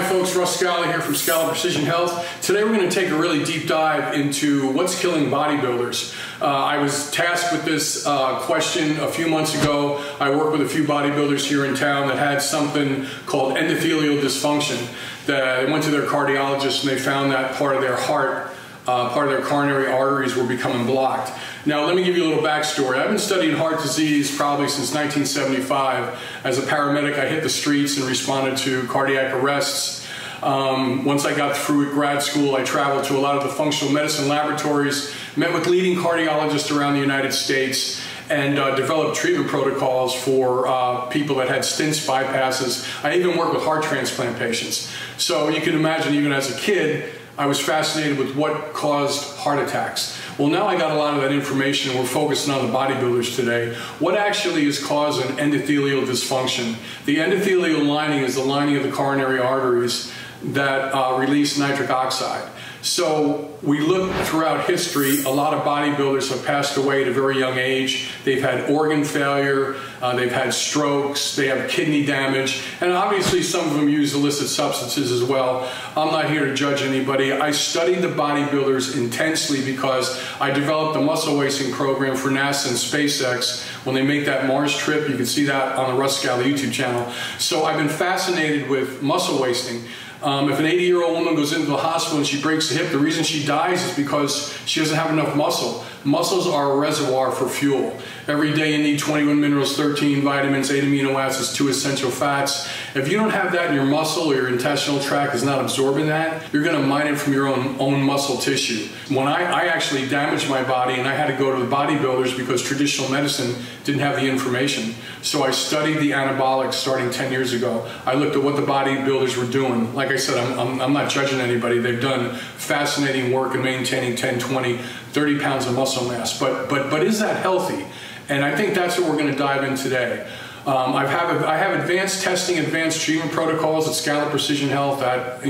Hi folks, Russ Scala here from Scala Precision Health. Today we're going to take a really deep dive into what's killing bodybuilders. I was tasked with this question a few months ago. I work with a few bodybuilders here in town that had something called endothelial dysfunction. They went to their cardiologist and they found that part of their heart, part of their coronary arteries were becoming blocked. Now let me give you a little backstory. I've been studying heart disease probably since 1975. As a paramedic, I hit the streets and responded to cardiac arrests. Once I got through grad school, I traveled to a lot of the functional medicine laboratories, met with leading cardiologists around the United States, and developed treatment protocols for people that had stents, bypasses. I even worked with heart transplant patients. So you can imagine, even as a kid, I was fascinated with what caused heart attacks. Well, now I got a lot of that information. We're focusing on the bodybuilders today. What actually is causing endothelial dysfunction? The endothelial lining is the lining of the coronary arteries that release nitric oxide. So we look throughout history, a lot of bodybuilders have passed away at a very young age. They've had organ failure, they've had strokes, they have kidney damage, and obviously some of them use illicit substances as well. I'm not here to judge anybody. I studied the bodybuilders intensely because I developed a muscle wasting program for NASA and SpaceX. When they make that Mars trip, you can see that on the Russ Scala YouTube channel. So I've been fascinated with muscle wasting. If an 80-year-old woman goes into the hospital and she breaks a hip, the reason she dies is because she doesn't have enough muscle. Muscles are a reservoir for fuel. Every day you need 21 minerals, 13 vitamins, 8 amino acids, 2 essential fats. If you don't have that in your muscle or your intestinal tract is not absorbing that, you're going to mine it from your own muscle tissue. When I actually damaged my body and I had to go to the bodybuilders because traditional medicine didn't have the information. So I studied the anabolics starting 10 years ago. I looked at what the bodybuilders were doing. Like I said, I'm not judging anybody. They've done fascinating work in maintaining 10, 20, 30 pounds of muscle mass. But is that healthy? And I think that's what we're going to dive in today. I have advanced testing, advanced treatment protocols at Scala Precision Health at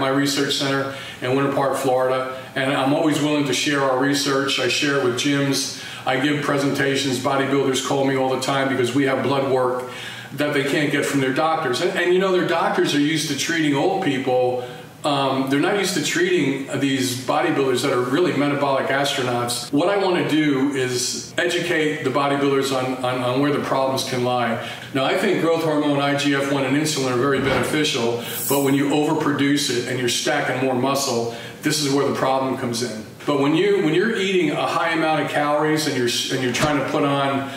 my research center in Winter Park, Florida. And I'm always willing to share our research. I share with gyms. I give presentations. Bodybuilders call me all the time because we have blood work that they can't get from their doctors. And you know, their doctors are used to treating old people. They're not used to treating these bodybuilders that are really metabolic astronauts. What I want to do is educate the bodybuilders on where the problems can lie. Now, I think growth hormone, IGF-1, and insulin are very beneficial, but when you overproduce it and you're stacking more muscle, this is where the problem comes in. But when you're eating a high amount of calories and you're trying to put on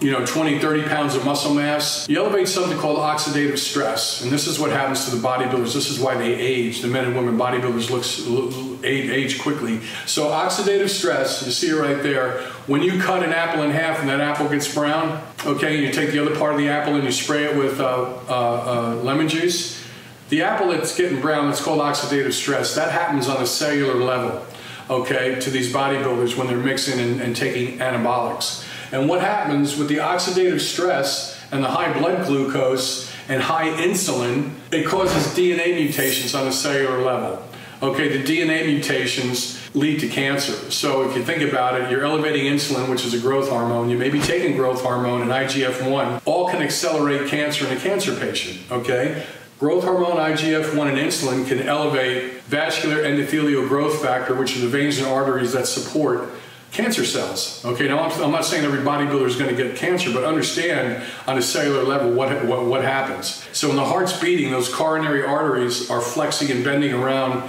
20, 30 pounds of muscle mass, you elevate something called oxidative stress. And this is what happens to the bodybuilders. This is why they age. The men and women bodybuilders age quickly. So oxidative stress, you see it right there. When you cut an apple in half and that apple gets brown, okay, and you take the other part of the apple and you spray it with lemon juice, the apple that's getting brown, that's called oxidative stress. That happens on a cellular level, okay, to these bodybuilders when they're mixing and taking anabolics. And what happens with the oxidative stress and the high blood glucose and high insulin, it causes DNA mutations on a cellular level. Okay, the DNA mutations lead to cancer. So if you think about it, you're elevating insulin, which is a growth hormone. You may be taking growth hormone and IGF-1. All can accelerate cancer in a cancer patient, okay? Growth hormone, IGF-1, and insulin can elevate vascular endothelial growth factor, which are the veins and arteries that support cancer cells. Okay, now I'm not saying every bodybuilder is going to get cancer, but understand on a cellular level what happens. So when the heart's beating, those coronary arteries are flexing and bending around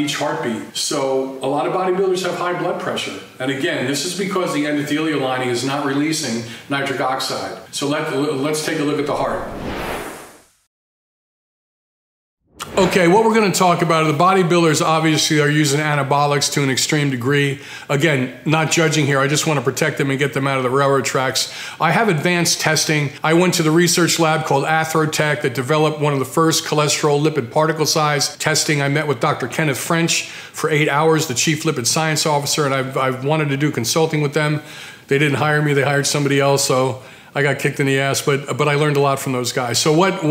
each heartbeat. So a lot of bodybuilders have high blood pressure. And again, this is because the endothelial lining is not releasing nitric oxide. So let's take a look at the heart. Okay, what we're going to talk about are the bodybuilders obviously are using anabolics to an extreme degree. Again, not judging here. I just want to protect them and get them out of the railroad tracks. I have advanced testing. I went to the research lab called Atherotech that developed one of the first cholesterol lipid particle size testing. I met with Dr. Kenneth French for 8 hours, the chief lipid science officer, and I've wanted to do consulting with them. They didn't hire me. They hired somebody else, so I got kicked in the ass, but I learned a lot from those guys. So what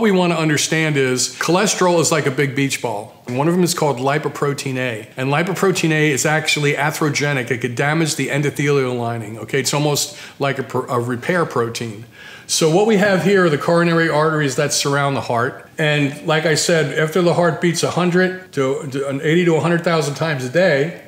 we want to understand is cholesterol is like a big beach ball. One of them is called lipoprotein A, and lipoprotein A is actually atherogenic. It could damage the endothelial lining, okay? It's almost like a repair protein. So what we have here are the coronary arteries that surround the heart. And like I said, after the heart beats 80 to 100,000 times a day,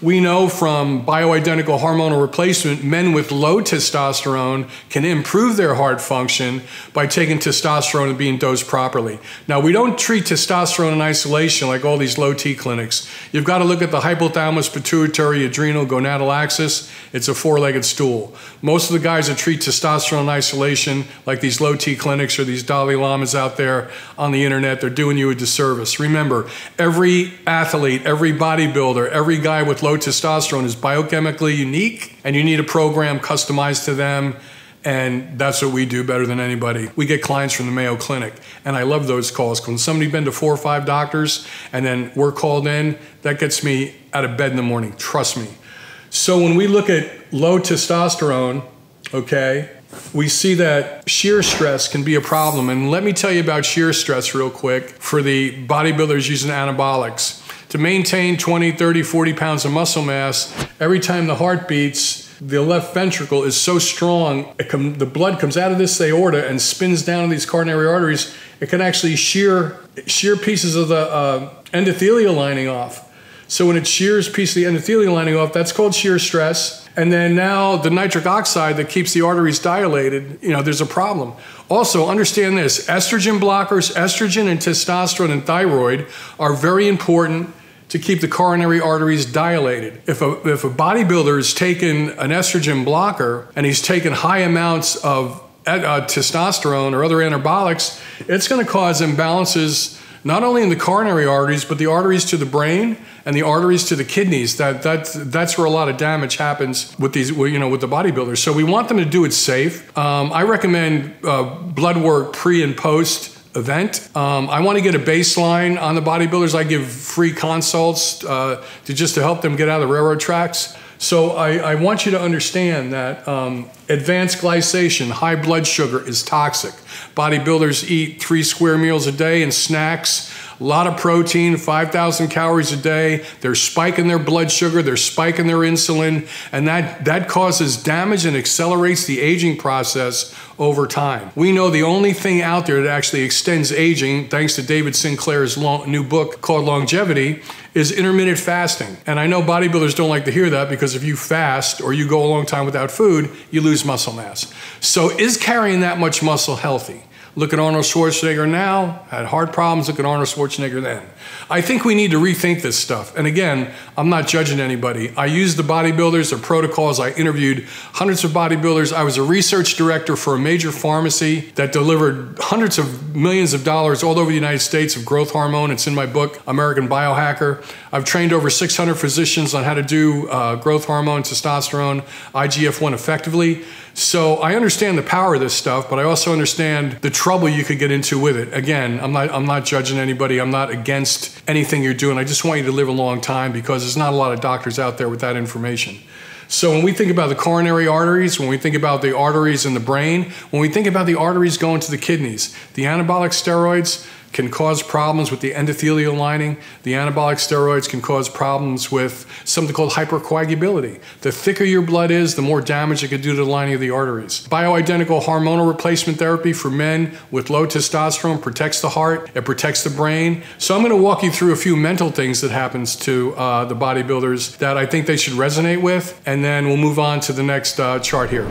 we know from bioidentical hormonal replacement, men with low testosterone can improve their heart function by taking testosterone and being dosed properly. Now, we don't treat testosterone in isolation like all these low T clinics. You've got to look at the hypothalamus, pituitary, adrenal, gonadal axis. It's a four-legged stool. Most of the guys that treat testosterone in isolation, like these low T clinics or these Dalai Lamas out there on the internet, they're doing you a disservice. Remember, every athlete, every bodybuilder, every guy with low testosterone is biochemically unique, and you need a program customized to them, and that's what we do better than anybody. We get clients from the Mayo Clinic, and I love those calls. When somebody's been to 4 or 5 doctors and then we're called in, that gets me out of bed in the morning, trust me. So when we look at low testosterone, okay, we see that shear stress can be a problem. And let me tell you about shear stress real quick for the bodybuilders using anabolics. To maintain 20, 30, 40 pounds of muscle mass, every time the heart beats, the left ventricle is so strong, the blood comes out of this aorta and spins down these coronary arteries. It can actually shear pieces of the endothelial lining off. So when it shears pieces of the endothelial lining off, that's called shear stress. And then now the nitric oxide that keeps the arteries dilated, you know, there's a problem. Also, understand this, estrogen blockers, estrogen and testosterone and thyroid are very important to keep the coronary arteries dilated. If a bodybuilder is taking an estrogen blocker and he's taking high amounts of testosterone or other anabolics, it's gonna cause imbalances not only in the coronary arteries, but the arteries to the brain and the arteries to the kidneys. That's where a lot of damage happens with these, you know, with the bodybuilders. So we want them to do it safe. I recommend blood work pre and post event. I want to get a baseline on the bodybuilders. I give free consults to help them get out of the railroad tracks. So I want you to understand that advanced glycation, high blood sugar, is toxic. Bodybuilders eat 3 square meals a day and snacks, a lot of protein, 5,000 calories a day. They're spiking their blood sugar, they're spiking their insulin, and that causes damage and accelerates the aging process over time. We know the only thing out there that actually extends aging, thanks to David Sinclair's new book called Longevity, is intermittent fasting. And I know bodybuilders don't like to hear that, because if you fast or you go a long time without food, you lose muscle mass. So is carrying that much muscle healthy? Look at Arnold Schwarzenegger now, had heart problems, look at Arnold Schwarzenegger then. I think we need to rethink this stuff. And again, I'm not judging anybody. I used the bodybuilders, their protocols. I interviewed hundreds of bodybuilders. I was a research director for a major pharmacy that delivered hundreds of millions of dollars all over the United States of growth hormone. It's in my book, American Biohacker. I've trained over 600 physicians on how to do growth hormone, testosterone, IGF-1 effectively. So I understand the power of this stuff, but I also understand the trouble you could get into with it. Again, I'm not judging anybody. I'm not against anything you're doing. I just want you to live a long time, because there's not a lot of doctors out there with that information. So when we think about the coronary arteries, when we think about the arteries in the brain, when we think about the arteries going to the kidneys, the anabolic steroids can cause problems with the endothelial lining. The anabolic steroids can cause problems with something called hypercoagulability. The thicker your blood is, the more damage it could do to the lining of the arteries. Bioidentical hormonal replacement therapy for men with low testosterone protects the heart, it protects the brain. So I'm gonna walk you through a few mental things that happens to the bodybuilders that I think they should resonate with, and then we'll move on to the next chart here.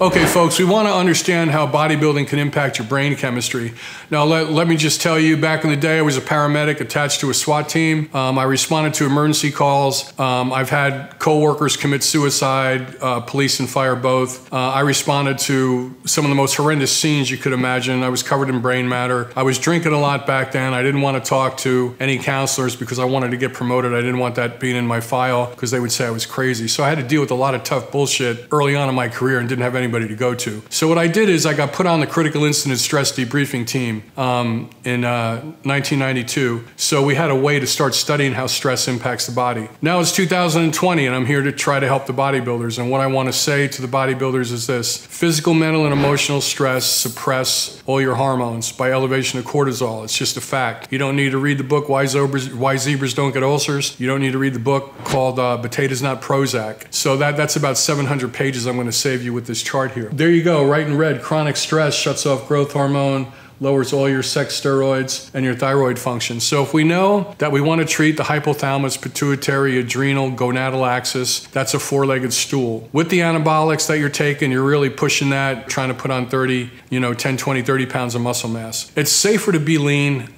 Okay, folks, we want to understand how bodybuilding can impact your brain chemistry. Now, let me just tell you, back in the day, I was a paramedic attached to a SWAT team. I responded to emergency calls. I've had co-workers commit suicide, police and fire both. I responded to some of the most horrendous scenes you could imagine. I was covered in brain matter. I was drinking a lot back then. I didn't want to talk to any counselors because I wanted to get promoted. I didn't want that being in my file because they would say I was crazy. So I had to deal with a lot of tough bullshit early on in my career and didn't have any anybody to go to. So what I did is I got put on the critical incident stress debriefing team in 1992. So we had a way to start studying how stress impacts the body. Now it's 2020 and I'm here to try to help the bodybuilders. And what I want to say to the bodybuilders is this: physical, mental, and emotional stress suppress all your hormones by elevation of cortisol. It's just a fact. You don't need to read the book Why Zebras Don't Get Ulcers. You don't need to read the book called Potatoes Not Prozac. So that's about 700 pages I'm going to save you with this chart here. There you go, right in red. Chronic stress shuts off growth hormone, lowers all your sex steroids and your thyroid function. So if we know that we want to treat the hypothalamus, pituitary, adrenal, gonadal axis, that's a four-legged stool. With the anabolics that you're taking, you're really pushing that, trying to put on 10, 20, 30 pounds of muscle mass. It's safer to be lean.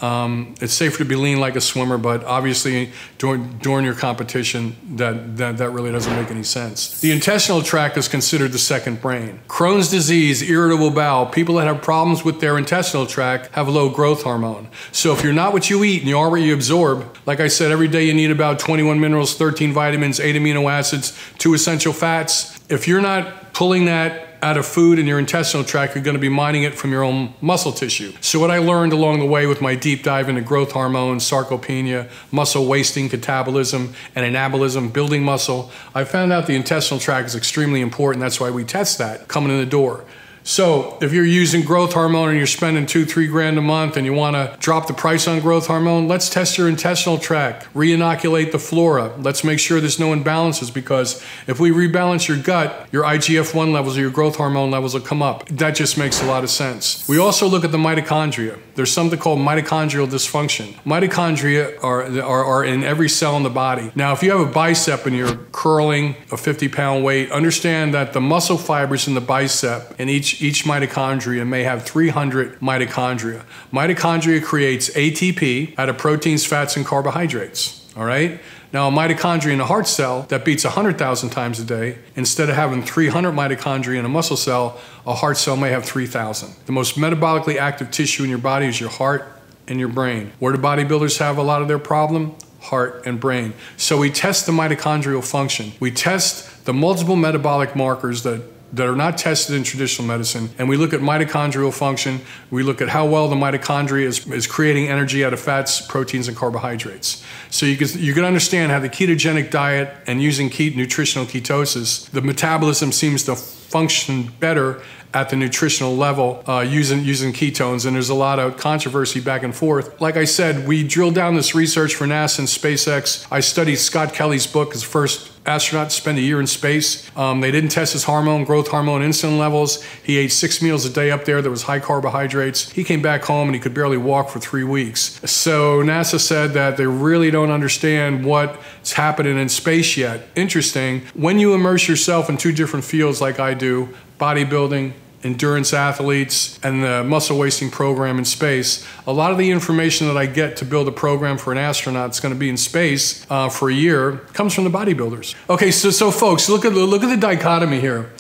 It's safer to be lean like a swimmer, but obviously during your competition, that really doesn't make any sense. The intestinal tract is considered the second brain. Crohn's disease, irritable bowel, people that have problems with their intestinal tract have low growth hormone. So if you're not what you eat and you are what you absorb, like I said, every day you need about 21 minerals, 13 vitamins, 8 amino acids, 2 essential fats. If you're not pulling that out of food in your intestinal tract, you're going to be mining it from your own muscle tissue. So what I learned along the way with my deep dive into growth hormone, sarcopenia, muscle wasting, catabolism, and anabolism, building muscle, I found out the intestinal tract is extremely important. That's why we test that coming in the door. So if you're using growth hormone and you're spending $2-3 grand a month and you want to drop the price on growth hormone, let's test your intestinal tract, re-inoculate the flora. Let's make sure there's no imbalances, because if we rebalance your gut, your IGF-1 levels or your growth hormone levels will come up. That just makes a lot of sense. We also look at the mitochondria. There's something called mitochondrial dysfunction. Mitochondria are in every cell in the body. Now, if you have a bicep and you're curling a 50-pound weight, understand that the muscle fibers in the bicep and each mitochondria may have 300 mitochondria. Mitochondria creates ATP out of proteins, fats, and carbohydrates. All right? Now, a mitochondria in a heart cell that beats 100,000 times a day, instead of having 300 mitochondria in a muscle cell, a heart cell may have 3,000. The most metabolically active tissue in your body is your heart and your brain. Where do bodybuilders have a lot of their problem? Heart and brain. So we test the mitochondrial function. We test the multiple metabolic markers that are not tested in traditional medicine, and we look at mitochondrial function. We look at how well the mitochondria is creating energy out of fats, proteins, and carbohydrates. So you can understand how the ketogenic diet and using nutritional ketosis, the metabolism seems to function better at the nutritional level using ketones, and there's a lot of controversy back and forth. Like I said, we drilled down this research for NASA and SpaceX. I studied Scott Kelly's book, his first astronaut to spend a year in space. They didn't test his hormone, growth hormone, insulin levels. He ate 6 meals a day up there. There was high carbohydrates. He came back home and he could barely walk for 3 weeks. So NASA said that they really don't understand what's happening in space yet. Interesting. When you immerse yourself in 2 different fields like I do, bodybuilding, endurance athletes, and the muscle wasting program in space, a lot of the information that I get to build a program for an astronaut that's going to be in space for a year comes from the bodybuilders. Okay, so folks, look at the dichotomy here.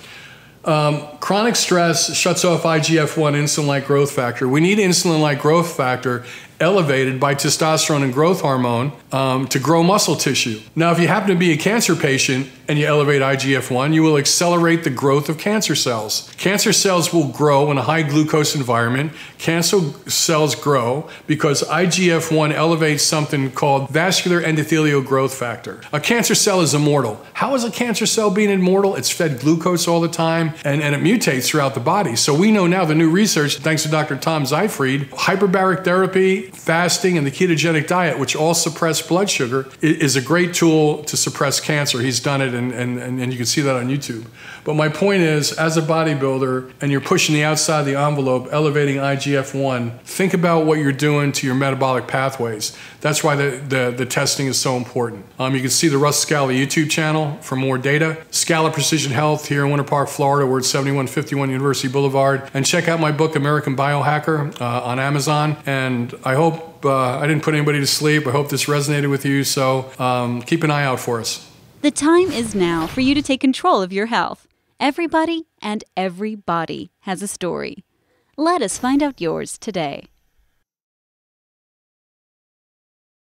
Chronic stress shuts off IGF-1, insulin-like growth factor. We need insulin-like growth factor elevated by testosterone and growth hormone to grow muscle tissue. Now, if you happen to be a cancer patient and you elevate IGF-1, you will accelerate the growth of cancer cells. Cancer cells will grow in a high glucose environment. Cancer cells grow because IGF-1 elevates something called vascular endothelial growth factor. A cancer cell is immortal. How is a cancer cell being immortal? It's fed glucose all the time, and it mutates throughout the body. So we know now the new research, thanks to Dr. Tom Seyfried, hyperbaric therapy, fasting, and the ketogenic diet, which all suppress blood sugar, is a great tool to suppress cancer. He's done it, and you can see that on YouTube. But my point is, as a bodybuilder, and you're pushing the outside of the envelope, elevating IGF-1, think about what you're doing to your metabolic pathways. That's why the testing is so important. You can see the Russ Scala YouTube channel for more data. Scala Precision Health here in Winter Park, Florida. We're at 7151 University Boulevard. And check out my book, American Biohacker, on Amazon. And I hope I didn't put anybody to sleep. I hope this resonated with you. So keep an eye out for us. The time is now for you to take control of your health. Everybody and every body has a story. Let us find out yours today.